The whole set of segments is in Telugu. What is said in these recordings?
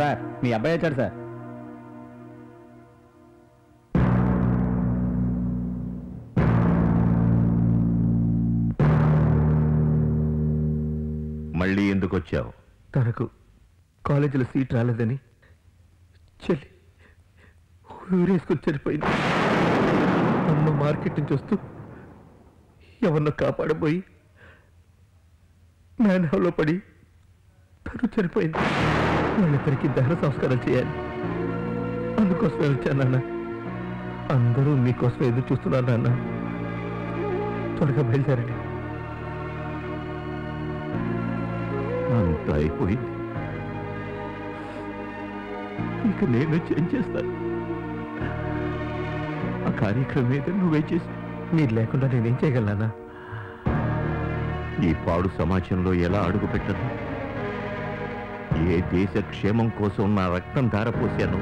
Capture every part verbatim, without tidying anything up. సార్ మీ అబ్బాయి వచ్చాడు సార్. మళ్ళీ ఎందుకు వచ్చావు? తనకు కాలేజీలో సీట్ రాలేదని చెల్లి ఊరేసుకుని చనిపోయింది. అమ్మ మార్కెట్ నుంచి వస్తూ ఎవరినో కాపాడబోయి మ్యాన్ హౌలో పడి తను చనిపోయింది. వాళ్ళిద్దరికీ దహన సంస్కారం చేయాలి, అందుకోసమే వచ్చాను నాన్న. అందరూ మీకోసం ఎదురు చూస్తున్నారు నాన్న, త్వరగా బయలుదేరండి. అంతా అయిపోయింది, ఇక నేను వచ్చి ఏం చేస్తాను? ఆ కార్యక్రమం ఏదో నువ్వే చేసి మీరు లేకుండా నేనేం చేయగలనా? ఈ పాడు సమాజంలో ఎలా అడుగు పెట్టను? ఏ దేశ క్షేమం కోసం నా రక్తం ధారపోశాను,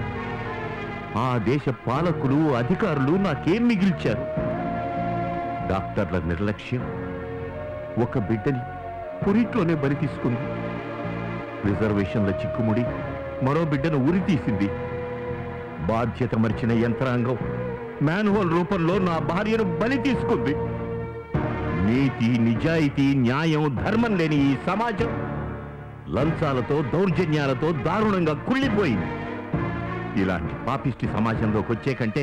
ఆ దేశ పాలకులు అధికారులు నాకేం మిగిల్చారు? డాక్టర్ల నిర్లక్ష్యం ఒక బిడ్డని పురిట్లోనే బలి తీసుకుంది, రిజర్వేషన్ల చిక్కుముడి మరో బిడ్డను ఉరి తీసింది, బాధ్యత మరిచిన యంత్రాంగం మాన్యువల్ రూపంలో నా భార్యను బలి తీసుకుంది. నీతి నిజాయితీ న్యాయం ధర్మం లేని ఈ సమాజం లంచాలతో దౌర్జన్యాలతో దారుణంగా కుళ్ళిపోయింది. ఇలాంటి పాపిష్టి సమాజంలోకి వచ్చే కంటే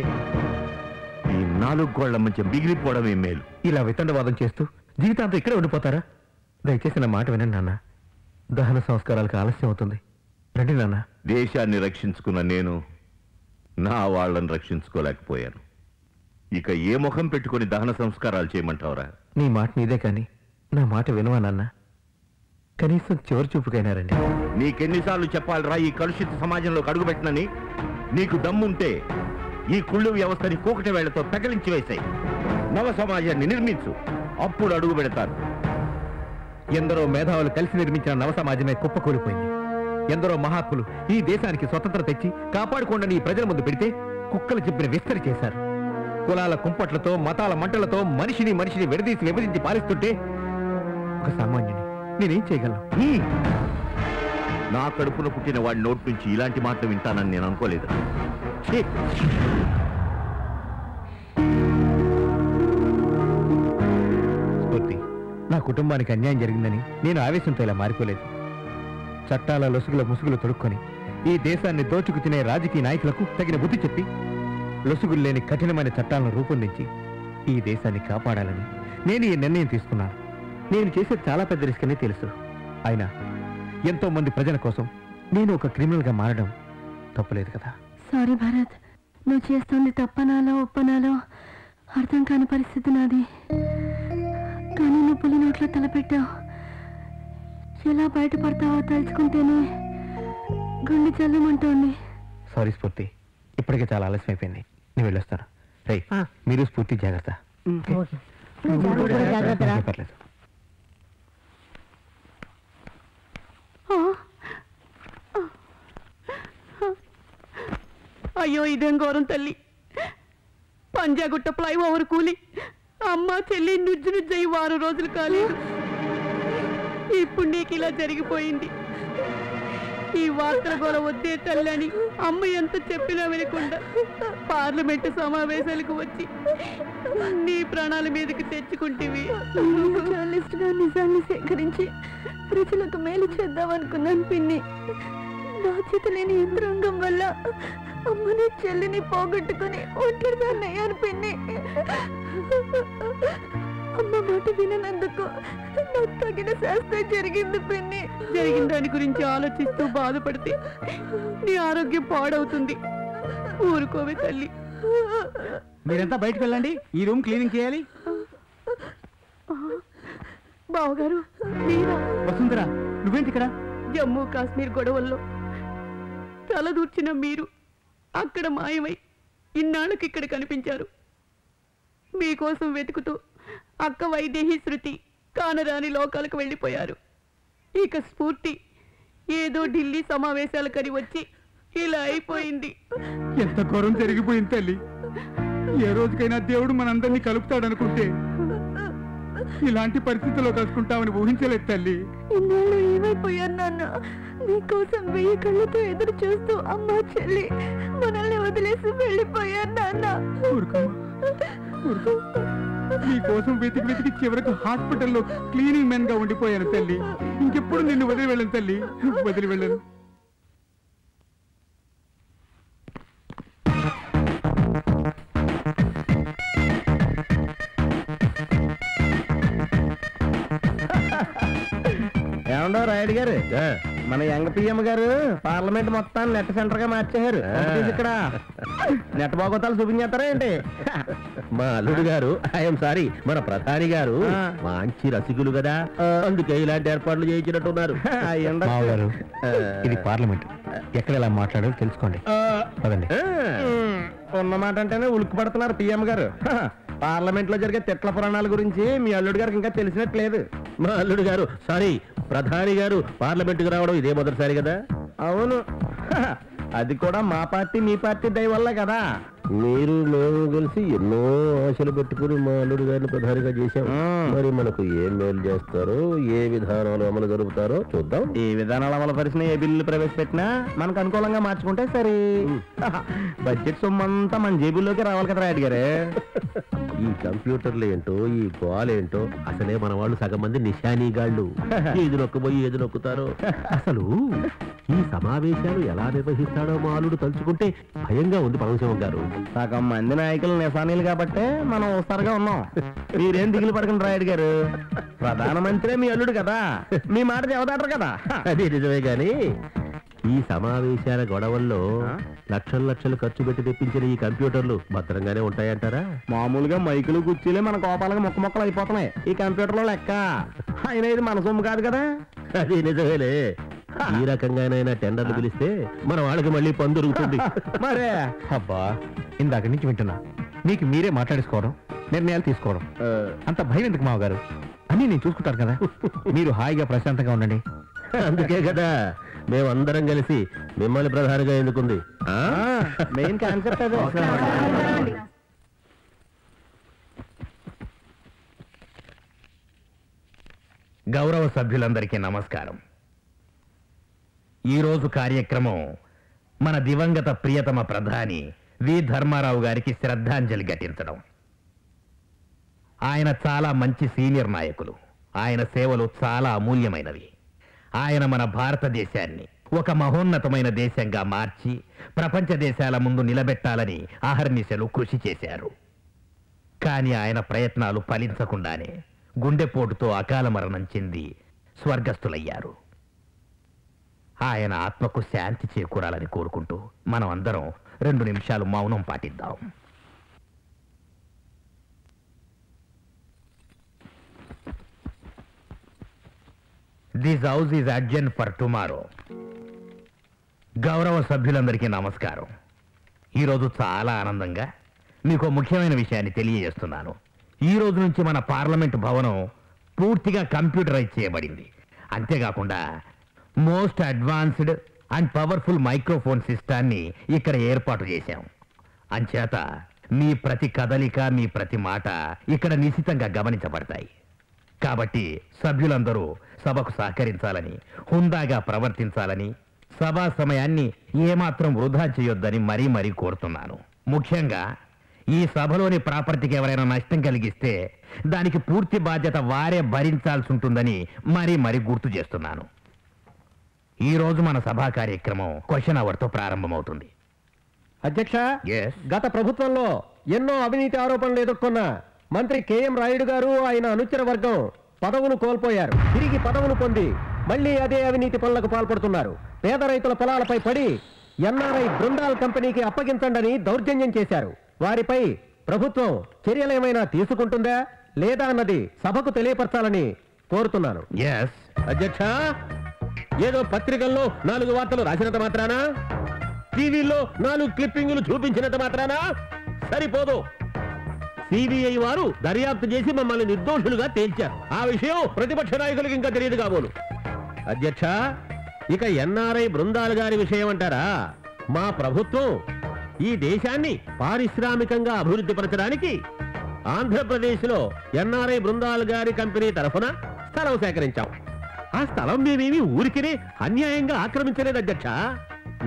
ఈ నాలుగు గోళ్ల మధ్య మిగిలిపోవడమే మేలు. ఇలా వితండవాదం చేస్తూ జీవితాంతం ఇక్కడే ఉండిపోతారా? దయచేసి నా మాట వినండి నాన్న, దహన సంస్కారాలకు ఆలస్యం అవుతుంది, రండి నాన్న. దేశాన్ని రక్షించుకున్న నేను నా వాళ్ళని రక్షించుకోలేకపోయాను, ఇక ఏ ముఖం పెట్టుకుని దహన సంస్కారాలు చేయమంటావరా? నీ మాట నీదే కానీ నా మాట వినవా నాన్న? కనీసం చివరి చూపుకైనా రండి. నీకెన్నిసార్లు చెప్పాలిరా ఈ కలుషిత సమాజంలోకి అడుగుపెట్టనని? నీకు దమ్ముంటే ఈ కుళ్ళు వ్యవస్థని కూకటి వేళ్లతో పెకలించి వేసాయి, నవ సమాజాన్ని నిర్మించు, అప్పుడు అడుగు పెడతారు. ఎందరో మేధావులు కలిసి నిర్మించిన నవ సమాజమే కుప్పకూలిపోయింది. ఎందరో మహాత్ములు ఈ దేశానికి స్వతంత్రం తెచ్చి కాపాడుకోండి ప్రజల ముందు పెడితే కుక్కలు చెప్పిన విస్తరి చేశారు. కులాల కుంపట్లతో మతాల మంటలతో మనిషిని మనిషిని విడదీసి విభజించి పాలిస్తుంటే ఒక సామాన్యుని నేనేం చేయగలను? నా కడుపున పుట్టిన వాడి నోటి నుంచి ఇలాంటి మాటలు వింటానని నేను అనుకోలేదు. నా కుటుంబానికి అన్యాయం జరిగిందని నేను ఆవేశంతో ఇలా మారిపోలేదు. చట్టాల లొసుగుల ముసుగులు తొడుక్కొని ఈ దేశాన్ని దోచుకు తినే రాజకీయ నాయకులకు తగిన బుద్ధి చెప్పి లొసుగులు లేని కఠినమైన చట్టాలను రూపొందించి ఈ దేశాన్ని కాపాడాలని నేను ఈ నిర్ణయం తీసుకున్నాను. నేను చేసే చాలా పెద్ద రిస్క్ అనే తెలుసు, అయినా ఎంతో మంది ప్రజల కోసం నేను ఒక క్రిమినల్గా మారడం తప్పలేదు కదా. సారీ భారత్, నువ్వు చేస్తుంది తప్పనాలో ఒప్పనాలో అర్థం కాని పరిస్థితి నాది. కానీ నువ్వు పులి నోట్లో తలపెట్టావు, ఎలా బయటపడతావో తలుచుకుంటేనే గుండె చల్లమంటోంది. సారీ స్ఫూర్తి, ఇప్పటికే చాలా ఆలస్యం అయిపోయింది, నేను వెళ్ళొస్తాను. రై మీరు స్ఫూర్తి జాగ్రత్త. పర్లేదు. అయ్యో ఇదేం ఘోరం తల్లి, పంజాగుట్ట ఫ్లై ఓవర్ కూలి అమ్మ చెల్లి నుజ్జు నుజ్జయి వారం రోజులు కాలేదు, ఇప్పుడు నీకు ఇలా జరిగిపోయింది. ఈ వార్తల గోల వద్దే తల్లని అమ్మ ఎంత చెప్పినా వినకుండా పార్లమెంటు సమావేశాలకు వచ్చి నీ ప్రాణాల మీదకి తెచ్చుకుంటేవి. జర్నలిస్ట్గా నిజాన్ని సేకరించి ప్రజలకు మేలు చేద్దామనుకున్నాను పిన్ని. బాధ్యత లేని యంత్రాంగం వల్ల అమ్మని చెల్లిని పోగొట్టుకుని ఒంటరిదాన్ని అయ్యాను పిన్ని. అమ్మ మాట వినందుకు నాకు తగిన శాస్త్రం జరిగింది పిన్ని. జరిగిన దాని గురించి ఆలోచిస్తూ బాధపడితే నీ ఆరోగ్యం పాడవుతుంది. ఊరుకోవే తల్లి. మీరంతా బయటకు వెళ్ళండి, ఈ రూమ్ క్లీనింగ్ చేయాలి. బావగారు మీరా? వసుంధరా నువ్వేంటి ఇక్కడ? జమ్మూ కాశ్మీర్ గొడవల్లో తలదూర్చిన మీరు అక్కడ మాయమై ఇన్నాళ్ళకి ఇక్కడ కనిపించారు. మీకోసం వెతుకుతూ అక్క వైదేహి శృతి కానరాని లోకాలకు వెళ్ళిపోయారు. ఇక స్ఫూర్తి ఏదో ఢిల్లీ సమావేశాలకని వచ్చి ఇలా అయిపోయింది. ఎంత ఘోరం జరిగిపోయింది తల్లి. ఏ రోజుకైనా దేవుడు మనందరినీ కలుపుతాడనుకుంటే ఇలాంటి పరిస్థితుల్లో కలుసుకుంటామని ఊహించలేదు తల్లి. ఇన్నాళ్ళు ఏమైపోయారు నాన్న? నీకోసం వెయ్యి కళ్ళతో ఎదురు చూస్తూ అమ్మా చెల్లి మనల్ని వదిలేసి వెళ్ళిపోయారు నాన్న. నీకోసం వెతికి వెతికి చివరకు హాస్పిటల్లో క్లీనింగ్ మెన్ గా ఉండిపోయాను తల్లి. ఇంకెప్పుడు నిన్ను వదిలి వెళ్ళను తల్లి, వదిలి వెళ్ళను. ఏమండో రాయుడు గారు, మన యంగ్ పిఎం గారు పార్లమెంట్ మొత్తాన్ని నెట్ సెంటర్ గా మార్చేశారు. ఇక్కడ నెట్ బాగోతాలు చూపించేస్తారా ఏంటి? మా అల్లుడు గారు, ఐఎమ్ సారీ, మన ప్రధాని గారు మంచి రసికులు కదా, అందుకే ఇలాంటి ఏర్పాట్లు చేయించినట్టున్నారు. ఇది పార్లమెంట్, ఎక్కడ ఎలా మాట్లాడారు తెలుసుకోండి. ఉన్నమాట అంటేనే ఉలిక్కి పడుతున్నారు పిఎం గారు. పార్లమెంట్ లో జరిగే తిట్ల పురాణాల గురించి మీ అల్లుడు గారికి ఇంకా తెలిసినట్లేదు. మా అల్లుడు గారు, సారీ, ప్రధాని గారు పార్లమెంట్ కు రావడం ఇదే మొదటిసారి కదా? అవును, అది కూడా మా పార్టీ మీ పార్టీ దయ వల్ల కదా. మీరు మేము కలిసి ఎన్నో ఆశలు పెట్టుకుని మా అల్లుడు గారిని ప్రధానిగా చేశాం. మరి మనకు ఏం మేలు చేస్తారో, ఏ విధానాలు అమలు జరుపుతారో చూద్దాం. ఏ విధానాలు అమలు పరిచినా, ఏ బిల్లు ప్రవేశపెట్టినా మనకు అనుకూలంగా మార్చుకుంటే సరే. బడ్జెట్ సొమ్మంతా మన జేబుల్లోకి రావాలి కదా రాయుడు గారే. ఈ కంప్యూటర్లు ఏంటో, ఈ గోలేంటో, అసలే మన వాళ్ళు సగం మంది నిశానీగాళ్ళు. ఏది నొక్కుపోయి ఏది నొక్కుతారో. అసలు ఈ సమావేశాలు ఎలా నిర్వహిస్తాడో మా అల్లుడు తలుచుకుంటే భయంగా ఉంది పరమశివం గారు. సగం మంది నాయకులు నిశానీలు కాబట్టే మనం ఒకసారిగా ఉన్నాం. మీరేం దిగులు పడకండి రాయుడు గారు, ప్రధానమంత్రే మీ అల్లుడు కదా, మీ మాట చెబుతారు కదా. అది నిజమే గాని ఈ సమావేశాల గొడవల్లో లక్షల లక్షలు ఖర్చు పెట్టి తెప్పించిన ఈ కంప్యూటర్లు భద్రంగానే ఉంటాయంటారా? మామూలుగా మైకులు కుర్చీలే మన కోపాలకు మొక్క మొక్కలు అయిపోతున్నాయి. ఈ కంప్యూటర్లో లెక్క అయినా ఇది మన సొమ్ము కాదు కదా. అది నిజమేలే. ఈ రకంగానైనా టెండర్లు పిలిస్తే మన వాళ్ళకి మళ్ళీ పని దొరుకుతుంది. మరే అబ్బా, ఇందాక నుంచి వింటున్నా, నీకు మీరే మాట్లాడేసుకోవడం, నిర్ణయాలు తీసుకోవడం, అంత భయం ఎందుకు మావగారు? అన్నీ నేను చూసుకుంటాను కదా, మీరు హాయిగా ప్రశాంతంగా ఉండండి. అందుకే కదా మేమందరం కలిసి మిమ్మల్ని ప్రధానిగా ఎన్నుకుంది. మెయిన్ కాన్సెప్ట్ అదే. గౌరవ సభ్యులందరికీ నమస్కారం. ఈరోజు కార్యక్రమం మన దివంగత ప్రియతమ ప్రధాని వి ధర్మారావు గారికి శ్రద్ధాంజలి ఘటించడం. ఆయన చాలా మంచి సీనియర్ నాయకులు. ఆయన సేవలు చాలా అమూల్యమైనవి. ఆయన మన భారతదేశాన్ని ఒక మహోన్నతమైన దేశంగా మార్చి ప్రపంచ దేశాల ముందు నిలబెట్టాలని అహర్నిశలు కృషి చేశారు. కానీ ఆయన ప్రయత్నాలు ఫలించకుండానే గుండెపోటుతో అకాల మరణం చెంది స్వర్గస్థులయ్యారు. ఆయన ఆత్మకు శాంతి చేకూరాలని కోరుకుంటూ మనం అందరం రెండు నిమిషాలు మౌనం పాటిద్దాం. This house is adjourned for tomorrow. గౌరవ సభ్యులందరికీ నమస్కారం. ఈరోజు చాలా ఆనందంగా మీకు ముఖ్యమైన విషయాన్ని తెలియజేస్తున్నాను. ఈ రోజు నుంచి మన పార్లమెంట్ భవనం పూర్తిగా కంప్యూటరైజ్ చేయబడింది. అంతేకాకుండా most advanced and powerful microphone సిస్టాన్ని ఇక్కడ ఏర్పాటు చేశాం. అంచేత మీ ప్రతి కదలిక, మీ ప్రతి మాట ఇక్కడ నిశితంగా గమనించబడతాయి. కాబట్టి సభ్యులందరూ సభకు సహకరించాలని, హుందాగా ప్రవర్తించాలని, సభా సమయాన్ని ఏమాత్రం వృధా చేయొద్దని మరీ మరీ కోరుతున్నాను. ముఖ్యంగా ఈ సభలోని ప్రాపర్టీకి ఎవరైనా నష్టం కలిగిస్తే దానికి పూర్తి బాధ్యత వారే భరించాల్సి ఉంటుందని మరీ మరీ గుర్తు చేస్తున్నాను. ఈరోజు మన సభా కార్యక్రమం క్వశ్చన్ అవర్తో ప్రారంభమవుతుంది. అధ్యక్ష, గత ప్రభుత్వంలో ఎన్నో అవినీతి ఆరోపణలు ఎదుర్కొన్న మంత్రి కెఎం రాయుడు గారు, ఆయన అనుచర వర్గం పదవులు కోల్పోయారు. తిరిగి పదవులు పొంది మళ్లీ అదే అవినీతి పనులకు పాల్పడుతున్నారు. పేద రైతుల పొలాలపై పడి ఎన్ఆర్ఐ బృందాల్ కంపెనీకి అప్పగించండి దౌర్జన్యం చేశారు. వారిపై ప్రభుత్వం చర్యలేమైనా తీసుకుంటుందా లేదా అన్నది సభకు తెలియపరచాలని కోరుతున్నాను. అధ్యక్ష, ఏదో పత్రికల్లో నాలుగు వార్తలు రాసినంత మాత్రానా, టీవీలో నాలుగు క్లిప్పింగ్లు చూపించినంత మాత్రానా సరిపోదు. సిబిఐ వారు దర్యాప్తు చేసి మమ్మల్ని నిర్దోషులుగా తేల్చారు. ఆ విషయం ప్రతిపక్ష నాయకులకు ఇంకా తెలియదు కాబోలు. అధ్యక్ష, ఇక ఎన్ఆర్ఐ బృందాలు గారి విషయం అంటారా, మా ప్రభుత్వం ఈ దేశాన్ని పారిశ్రామికంగా అభివృద్ధి పరచడానికి ఆంధ్రప్రదేశ్ లో ఎన్ఆర్ఐ బృందాలు గారి కంపెనీ తరఫున స్థలం సేకరించాం. ఆ స్థలం మేమేమి ఊరికినే అన్యాయంగా ఆక్రమించలేదు అధ్యక్ష.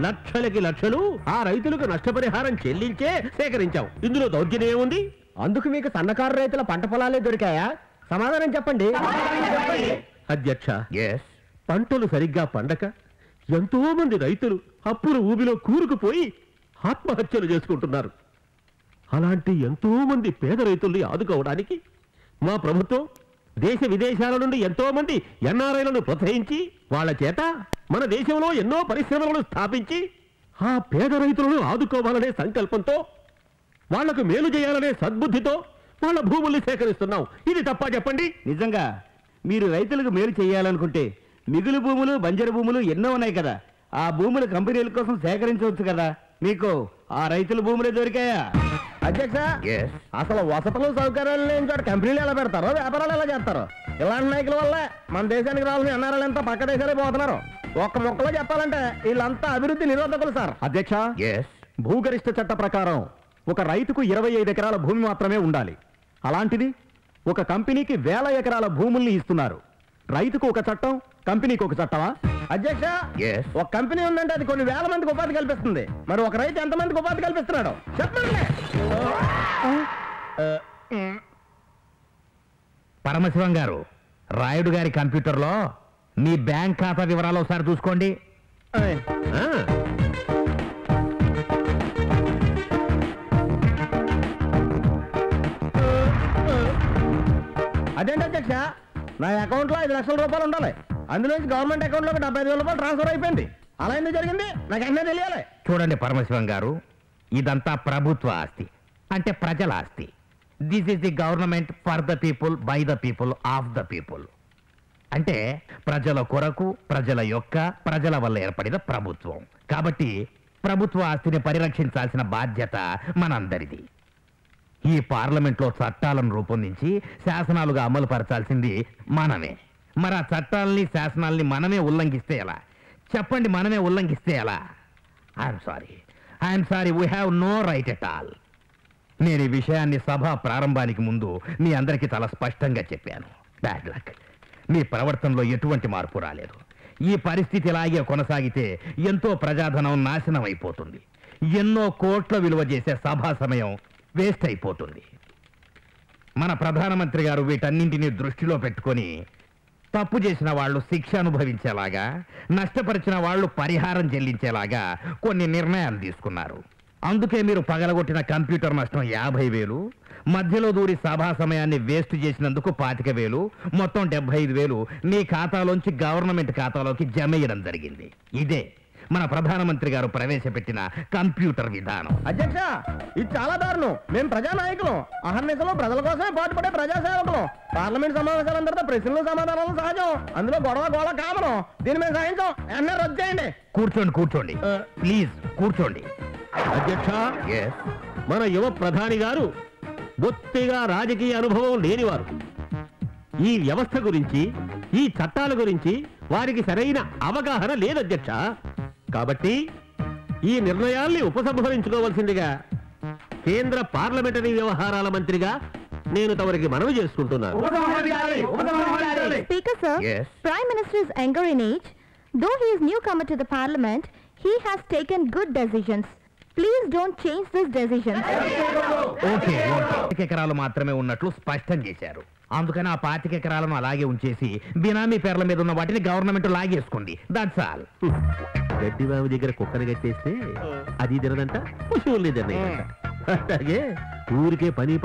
లక్షలకి లక్షలు ఆ రైతులకు నష్టపరిహారం చెల్లించే సేకరించాం. ఇందులో దౌర్జన్యం ఏముంది? అందుకు మీకు సన్నకారు రైతుల పంట పొలాలే దొరికాయా? సమాధానం చెప్పండి. అధ్యక్ష, పంటలు సరిగ్గా పండక ఎంతో మంది రైతులు అప్పుల ఊబిలో కూరుకుపోయి ఆత్మహత్యలు చేసుకుంటున్నారు. అలాంటి ఎంతో మంది పేద రైతుల్ని ఆదుకోవడానికి మా ప్రభుత్వం దేశ విదేశాల నుండి ఎంతో మంది ఎన్ఆర్ఐలను ప్రోత్సహించి వాళ్ళ చేత మన దేశంలో ఎన్నో పరిశ్రమలను స్థాపించి ఆ పేద రైతులను ఆదుకోవాలనే సంకల్పంతో వాళ్లకు మేలు చేయాలనే సద్బుద్ధితో వాళ్ళ భూముల్ని సేకరిస్తున్నాం. ఇది తప్ప చెప్పండి? నిజంగా మీరు రైతులకు మేలు చేయాలనుకుంటే మిగులు భూములు, బంజరు భూములు ఎన్నో ఉన్నాయి కదా, ఆ భూములు కంపెనీల కోసం సేకరించవచ్చు కదా. మీకు ఆ రైతుల భూములే దొరికాయా? అధ్యక్ష, అసలు వసతులు సౌకర్యాలు లేని చోట కంపెనీలు ఎలా పెడతారో, వ్యాపారాలు ఎలా చేస్తారో ఇలాంటి నాయకుల వల్ల మన దేశానికి రావాల్సిన అన్నారాలు ఎంత పక్క దేశాలే పోతున్నారు. ఒక్క మొక్కలో చెప్పాలంటే వీళ్ళంతా అభివృద్ధి నిరోధకులు సార్. అధ్యక్ష, భూగరిష్ట చట్ట ప్రకారం ఒక రైతుకు ఇరవై ఐదు ఎకరాల భూమి మాత్రమే ఉండాలి. అలాంటిది ఒక కంపెనీకి వేల ఎకరాల భూముల్ని ఇస్తున్నారు. రైతుకు ఒక చట్టం, కంపెనీకి ఒక చట్టమా? అధ్యక్ష, ఒక కంపెనీ ఉందంటే అది కొన్ని వేల మందికి ఉపాధి కల్పిస్తుంది. మరి ఒక రైతు ఎంతమందికి ఉపాధి కల్పిస్తున్నాడు చెప్పండి. పరమశివం గారు, రాయుడు గారి కంప్యూటర్లో మీ బ్యాంక్ ఖాతా వివరాలు ఒకసారి చూసుకోండి. అదేంటి అధ్యక్ష, నా అకౌంట్లో ఐదు లక్షల రూపాయలు ఉండాలి, అందులోంచి గవర్నమెంట్ అకౌంట్లోకి డెబ్బై ఐదు వేల రూపాయలు ట్రాన్స్ఫర్ అయిపోయింది. అలా ఎందుకు జరిగింది నాకు అన్నీ తెలియాలి. చూడండి పరమశివం గారు, ఇదంతా ప్రభుత్వ ఆస్తి, అంటే ప్రజల ఆస్తి. This is the government for the people, by the people, of the people. అంటే ప్రజల కొరకు, ప్రజల యొక్క, ప్రజల వల్ల ఏర్పడిన ప్రభుత్వం. కాబట్టి ప్రభుత్వ ఆస్తిని పరిరక్షించాల్సిన బాధ్యత మనందరిది. ఈ పార్లమెంట్లో చట్టాలను రూపొందించి శాసనాలుగా అమలు పరచాల్సింది మనమే. మరి ఆ చట్టాలని, శాసనాలని మనమే ఉల్లంఘిస్తే ఎలా చెప్పండి? మనమే ఉల్లంఘిస్తే ఎలా? I'm sorry, I'm sorry, we have no right at all. నేను ఈ విషయాన్ని సభ ప్రారంభానికి ముందు మీ అందరికీ చాలా స్పష్టంగా చెప్పాను. బ్యాడ్ లక్, మీ ప్రవర్తనలో ఎటువంటి మార్పు రాలేదు. ఈ పరిస్థితి ఇలాగే కొనసాగితే ఎంతో ప్రజాధనం నాశనం అయిపోతుంది, ఎన్నో కోట్ల విలువ చేసే సభా సమయం వేస్ట్ అయిపోతుంది. మన ప్రధానమంత్రి గారు వీటన్నింటినీ దృష్టిలో పెట్టుకొని తప్పు చేసిన వాళ్ళు శిక్ష అనుభవించేలాగా, నష్టపరిచిన వాళ్ళు పరిహారం చెల్లించేలాగా కొన్ని నిర్ణయాలు తీసుకున్నారు. అందుకే మీరు పగలగొట్టిన కంప్యూటర్ నష్టం యాభై వేలు, మధ్యలో దూరి సభా సమయాన్ని వేస్ట్ చేసినందుకు పాతిక వేలు, మొత్తం డెబ్బై ఐదు వేలు మీ ఖాతాలోంచి గవర్నమెంట్ ఖాతాలోకి జమ చేయడం జరిగింది. ఇదే మన ప్రధానమంత్రి గారు ప్రవేశపెట్టిన కంప్యూటర్ విధానం. అధ్యక్ష, ఇది చాలా దారుణం. మేము ప్రజానాయకులం, అహర్నిశలో ప్రజల కోసమే పాటుపడే ప్రజాసేవకులం. పార్లమెంట్ సమావేశాలందరితో ప్రశ్నలు సమాధానాలు సహజం, అందులో గొడవ గోళ కామనం. దీని మీద సాయంత్రం అన్నీ రద్దు చేయండి. కూర్చోండి కూర్చోండి, ప్లీజ్ కూర్చోండి. అధ్యక్ష, మన యువ ప్రధాని గారు బొత్తిగా రాజకీయ అనుభవం లేనివారు. ఈ వ్యవస్థ గురించి, ఈ చట్టాల గురించి వారికి సరైన అవగాహన లేదు అధ్యక్ష. కాబట్టి ఈ నిర్ణయాల్ని ఉపసంహరించుకోవాల్సిందిగా కేంద్ర పార్లమెంటరీ వ్యవహారాల మంత్రిగా నేను తమరికి మనవి చేసుకుంటున్నాను. Speaker sir, prime minister is younger in age. Though he is newcomer to the parliament, he has taken good decisions. Please don't change this decision. Okay, ఎకరాలు మాత్రమే ఉన్నట్లు స్పష్టం చేశారు. అందుకని ఆ పాతిక ఎకరాలను అలాగే ఉంచేసి బినామీ పేర్ల మీద ఉన్న వాటిని గవర్నమెంట్ లాగేసుకుంది. That's all. గడ్డి బాబు దగ్గర కుక్కను కట్టేస్తే అది తిరదంట, పశువుల్ని తిరదంట. అలాగే ఊరికే పని